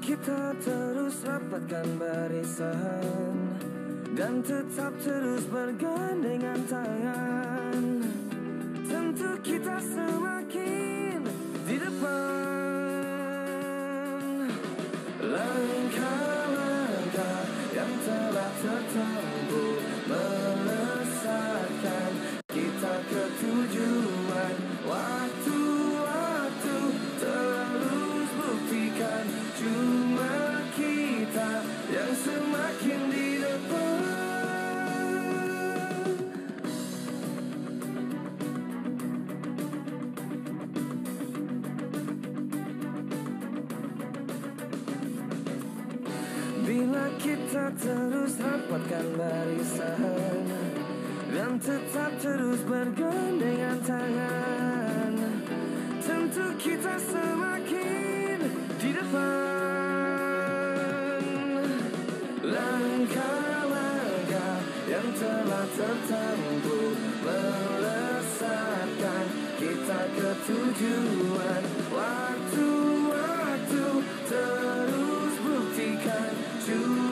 Kita terus rapatkan barisan dan tetap terus bergandengan tangan. Tentu kita semakin di depan. Langkah-langkah yang telah tertempuh melesatkan kita ke tujuan. Waktu-waktu terus buktikan cuma kita yang semakin di depan. Bila kita terus rapatkan barisan dan tetap terus bergandengan tangan, tentu kita semakin di depan. Langkah-langkah yang telah tertempuh melesatkan kita ke tujuan. Waktu-waktu terus buktikan. You